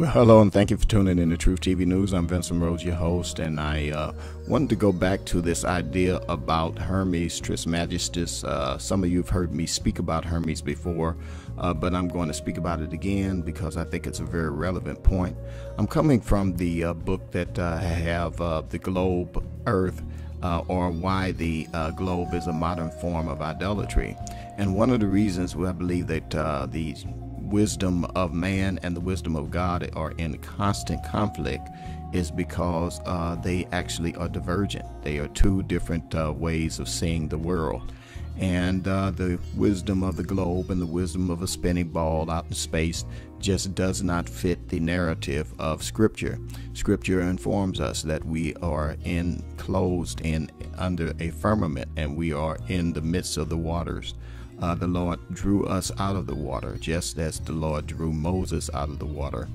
Well, hello and thank you for tuning in to Truth TV News. I'm Vincent Rose, your host, and I wanted to go back to this idea about Hermes Trismegistus. Some of you have heard me speak about Hermes before, but I'm going to speak about it again because I think it's a very relevant point. I'm coming from the book that I have, The Globe, Earth, or Why the Globe is a Modern Form of Idolatry. And one of the reasons why I believe that the wisdom of man and the wisdom of God are in constant conflict is because they actually are divergent. They are two different ways of seeing the world. And the wisdom of the globe and the wisdom of a spinning ball out in space just does not fit the narrative of Scripture. Scripture informs us that we are enclosed under a firmament, and we are in the midst of the waters. The Lord drew us out of the water, just as the Lord drew Moses out of the water.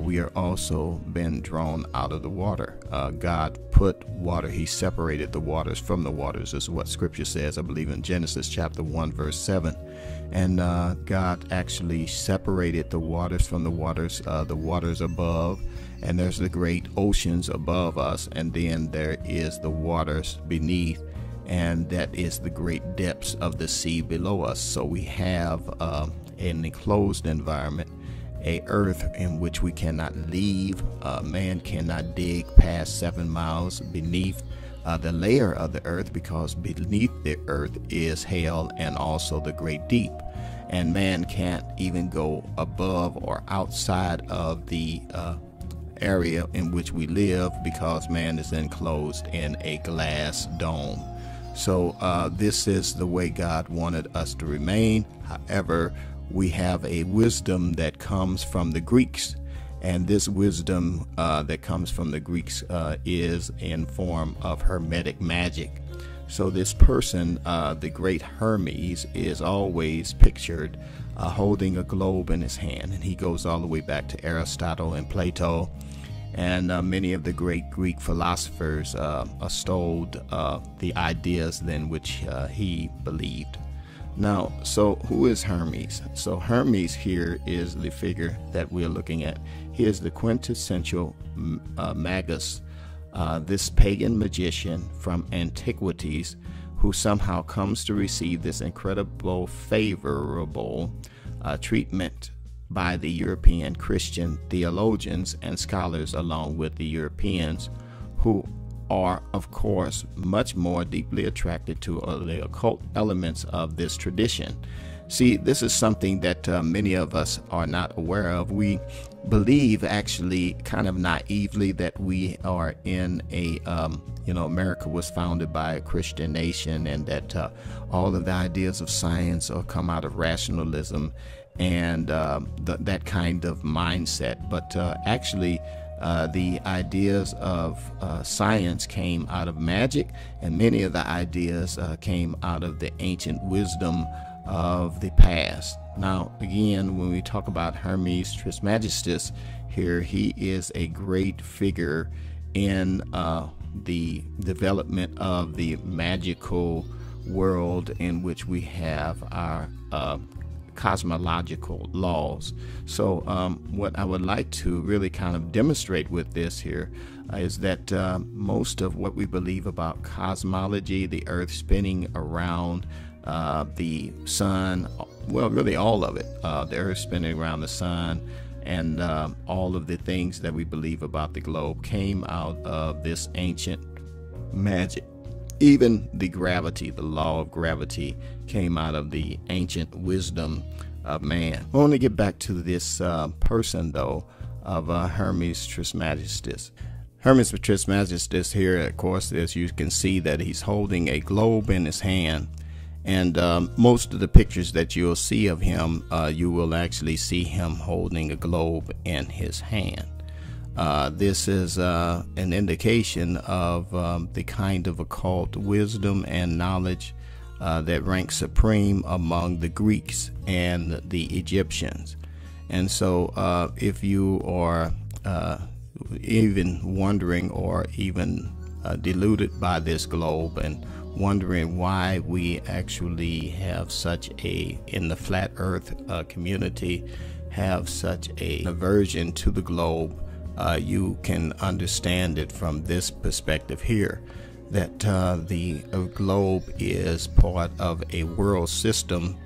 We are also been drawn out of the water. God put water, he separated the waters from the waters, is what Scripture says, I believe in Genesis chapter 1 verse 7. And God actually separated the waters from the waters above, and there's the great oceans above us, and then there is the waters beneath, and that is the great depths of the sea below us. So we have an enclosed environment, a earth in which we cannot leave. Man cannot dig past 7 miles beneath the layer of the earth, because beneath the earth is hell and also the great deep. And man can't even go above or outside of the area in which we live, because man is enclosed in a glass dome. So this is the way God wanted us to remain. However, we have a wisdom that comes from the Greeks, and this wisdom that comes from the Greeks is in form of Hermetic magic. So this person, the great Hermes, is always pictured holding a globe in his hand, and he goes all the way back to Aristotle and Plato, and many of the great Greek philosophers extolled the ideas then which he believed. Now, so who is Hermes? So Hermes here is the figure that we're looking at. He is the quintessential magus, this pagan magician from antiquities, who somehow comes to receive this incredible favorable treatment by the European Christian theologians and scholars, along with the Europeans, who are, of course, much more deeply attracted to the occult elements of this tradition. See, this is something that many of us are not aware of. We believe, actually, kind of naively, that we are in a, you know, America was founded by a Christian nation, and that all of the ideas of science come out of rationalism and that kind of mindset. But actually, the ideas of science came out of magic, and many of the ideas came out of the ancient wisdom of the past. Now, again, when we talk about Hermes Trismegistus here, he is a great figure in the development of the magical world, in which we have our cosmological laws. So what I would like to really kind of demonstrate with this here is that most of what we believe about cosmology, the earth spinning around the sun, well, really all of it, the earth spinning around the sun, and all of the things that we believe about the globe came out of this ancient magic. Even the gravity, the law of gravity, came out of the ancient wisdom of man. I want to get back to this person, though, of Hermes Trismegistus. Hermes Trismegistus here, of course, as you can see, that he's holding a globe in his hand. And most of the pictures that you'll see of him, you will actually see him holding a globe in his hand. This is an indication of the kind of occult wisdom and knowledge that ranks supreme among the Greeks and the Egyptians. And so if you are even wondering, or even deluded by this globe, and wondering why we actually have such a, in the flat earth community, have such an aversion to the globe, you can understand it from this perspective here, that the globe is part of a world system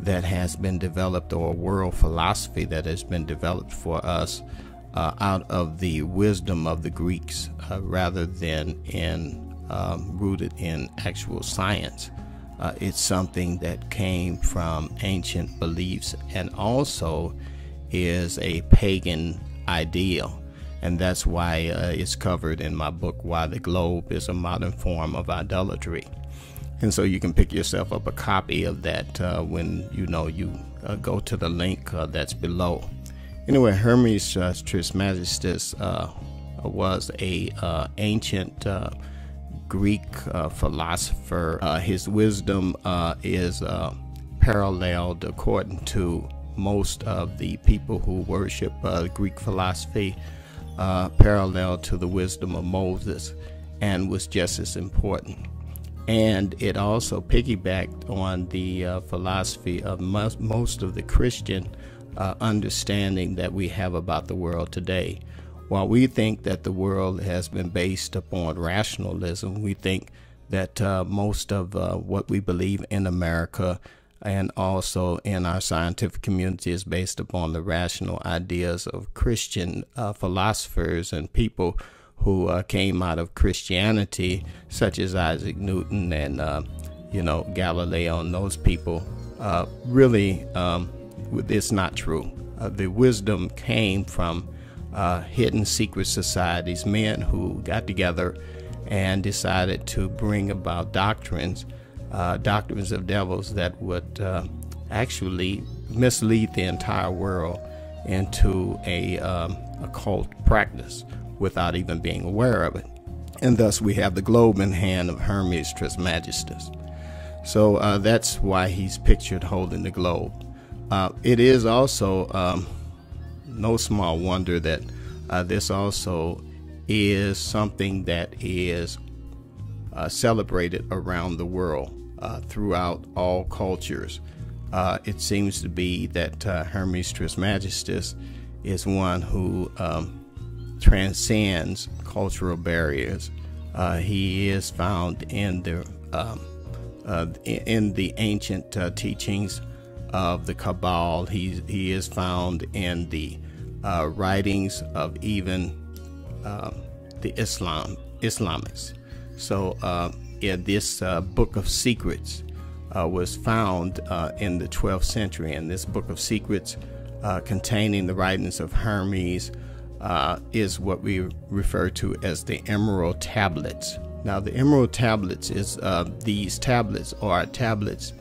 that has been developed, or a world philosophy that has been developed for us out of the wisdom of the Greeks, rather than in rooted in actual science. It's something that came from ancient beliefs and also is a pagan ideal. And that's why it's covered in my book, Why the Globe is a Modern Form of Idolatry. And so you can pick yourself up a copy of that when you go to the link that's below. Anyway, Hermes Trismegistus was a ancient Greek philosopher. His wisdom is paralleled, according to most of the people who worship Greek philosophy, parallel to the wisdom of Moses, and was just as important. And it also piggybacked on the philosophy of most of the Christian understanding that we have about the world today. While we think that the world has been based upon rationalism, we think that most of what we believe in America and also in our scientific community is based upon the rational ideas of Christian philosophers and people who came out of Christianity, such as Isaac Newton and Galileo, and those people. Really, it's not true. The wisdom came from hidden secret societies, men who got together and decided to bring about doctrines, doctrines of devils that would actually mislead the entire world into a occult practice without even being aware of it. And thus we have the globe in hand of Hermes Trismegistus. So that's why he's pictured holding the globe. It is also no small wonder that this also is something that is celebrated around the world throughout all cultures. It seems to be that Hermes Trismegistus is one who transcends cultural barriers. He is found in the ancient teachings of the Cabal. He is found in the writings of even the Islamists. So this Book of Secrets was found in the 12th century, and this Book of Secrets containing the writings of Hermes is what we refer to as the Emerald Tablets. Now, the Emerald Tablets is these tablets are tablets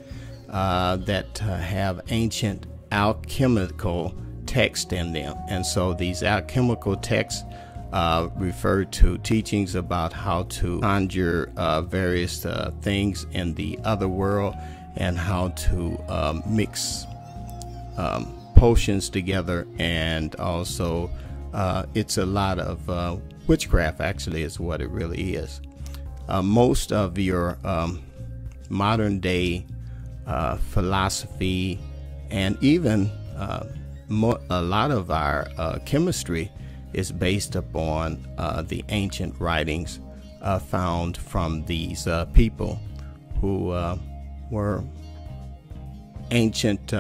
that have ancient alchemical text in them, and so these alchemical texts refer to teachings about how to conjure various things in the other world, and how to mix potions together, and also it's a lot of witchcraft, actually, is what it really is. Most of your modern day philosophy, and even a lot of our chemistry is based upon the ancient writings found from these people who were ancient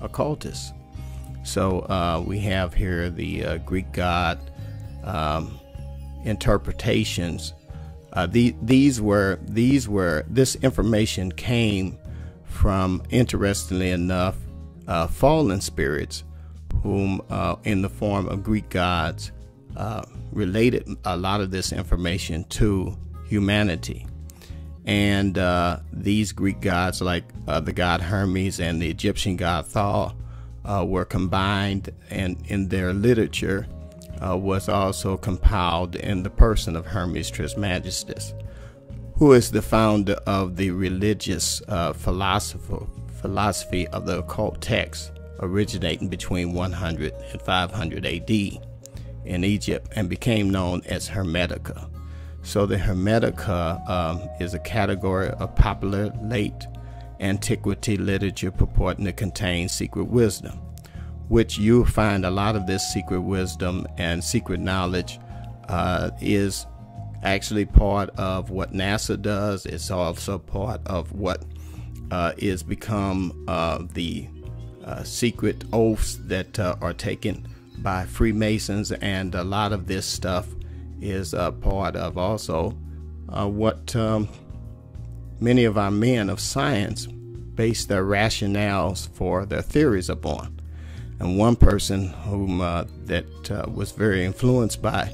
occultists. So we have here the Greek god interpretations. This information came from, interestingly enough, fallen spirits, whom in the form of Greek gods related a lot of this information to humanity. And these Greek gods, like the god Hermes and the Egyptian god Thoth, were combined, and in their literature was also compiled in the person of Hermes Trismegistus, who is the founder of the religious philosophy of the occult texts, originating between 100 and 500 AD in Egypt, and became known as Hermetica. So the Hermetica is a category of popular late antiquity literature purporting to contain secret wisdom, which you'll find a lot of this secret wisdom and secret knowledge is actually part of what NASA does. It's also part of what is become the secret oaths that are taken by Freemasons, and a lot of this stuff is a part of also what many of our men of science base their rationales for their theories upon. And one person whom that was very influenced by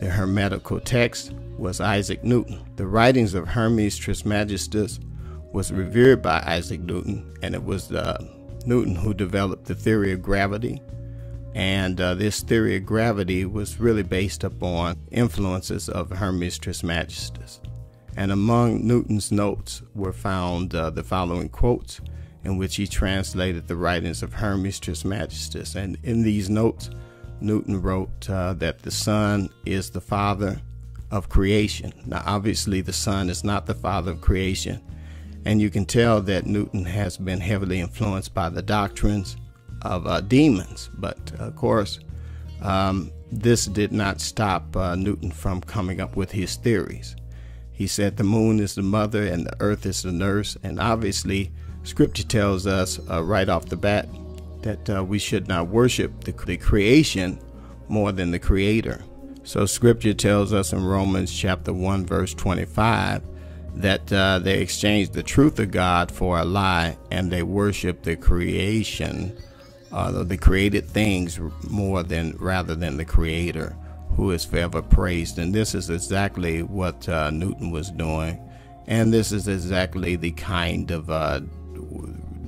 the Hermetical text was Isaac Newton. The writings of Hermes Trismegistus was revered by Isaac Newton, and it was Newton who developed the theory of gravity. And this theory of gravity was really based upon influences of Hermes Trismegistus. And among Newton's notes were found the following quotes in which he translated the writings of Hermes Trismegistus. And in these notes, Newton wrote that the sun is the father of creation. Now, obviously, the sun is not the father of creation. And you can tell that Newton has been heavily influenced by the doctrines of demons, but of course this did not stop Newton from coming up with his theories. He said the moon is the mother and the earth is the nurse, and obviously scripture tells us right off the bat that we should not worship the creation more than the creator. So scripture tells us in Romans chapter 1 verse 25 that they exchanged the truth of God for a lie, and they worshiped the creation, the created things, rather than the creator, who is forever praised. And this is exactly what Newton was doing, and this is exactly the kind of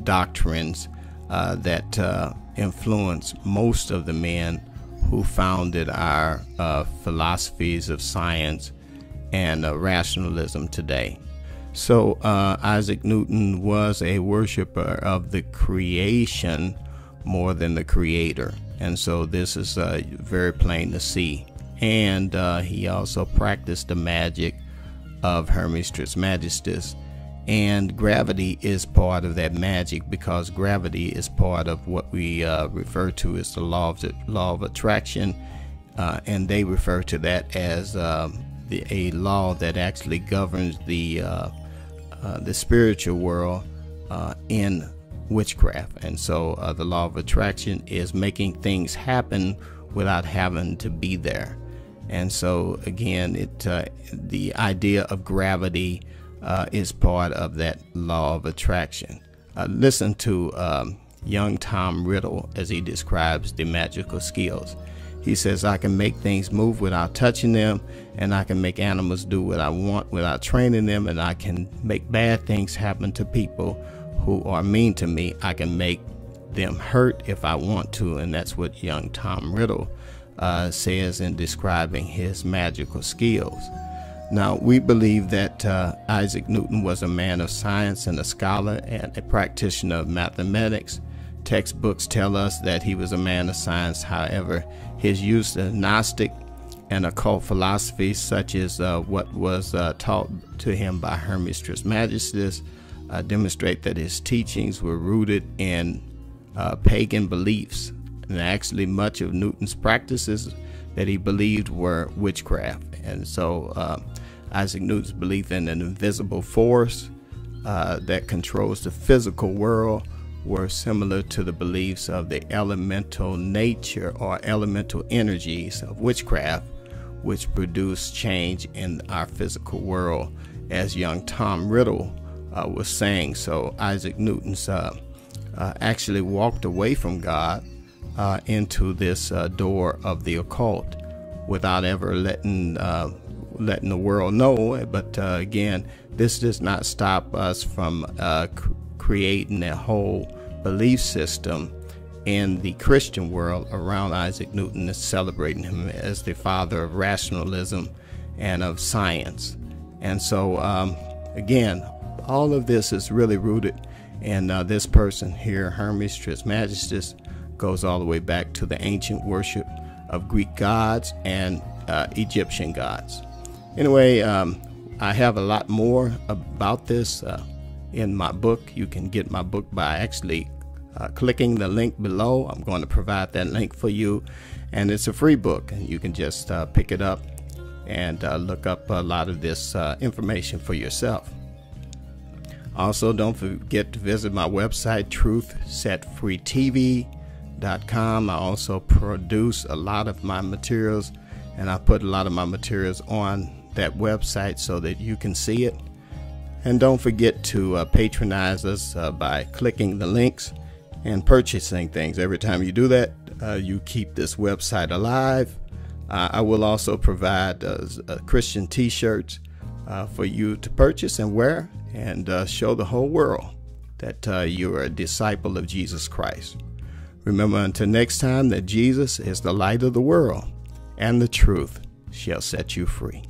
doctrines that influenced most of the men who founded our philosophies of science and rationalism today. So Isaac Newton was a worshiper of the creation more than the creator, and so this is very plain to see. And he also practiced the magic of Hermes Trismegistus, and gravity is part of that magic, because gravity is part of what we refer to as the law of attraction, and they refer to that as a law that actually governs the spiritual world in witchcraft. And so the law of attraction is making things happen without having to be there. And so again, the idea of gravity is part of that law of attraction. Listen to young Tom Riddle as he describes the magical skills. He says, "I can make things move without touching them, and I can make animals do what I want without training them, and I can make bad things happen to people who are mean to me. I can make them hurt if I want to." And that's what young Tom Riddle says in describing his magical skills. Now, we believe that Isaac Newton was a man of science and a scholar and a practitioner of mathematics. Textbooks tell us that he was a man of science. However, his use of Gnostic and occult philosophies, such as what was taught to him by Hermes Trismegistus, demonstrate that his teachings were rooted in pagan beliefs. And actually, much of Newton's practices that he believed were witchcraft. And so Isaac Newton's belief in an invisible force that controls the physical world were similar to the beliefs of the elemental nature or elemental energies of witchcraft, which produce change in our physical world, as young Tom Riddle was saying. So Isaac Newton's actually walked away from God into this door of the occult without ever letting the world know. But again, this does not stop us from creating a whole belief system in the Christian world around Isaac Newton and celebrating him as the father of rationalism and of science. And so again, all of this is really rooted in this person here. Hermes Trismegistus goes all the way back to the ancient worship of Greek gods and Egyptian gods. Anyway, I have a lot more about this in my book. You can get my book by actually clicking the link below. I'm going to provide that link for you, and it's a free book, and you can just pick it up and look up a lot of this information for yourself. Also, don't forget to visit my website, TruthSetFreeTV.com. I also produce a lot of my materials, and I put a lot of my materials on that website so that you can see it. And don't forget to patronize us by clicking the links and purchasing things. Every time you do that, you keep this website alive. I will also provide Christian t-shirts for you to purchase and wear, and show the whole world that you are a disciple of Jesus Christ. Remember, until next time, that Jesus is the light of the world, and the truth shall set you free.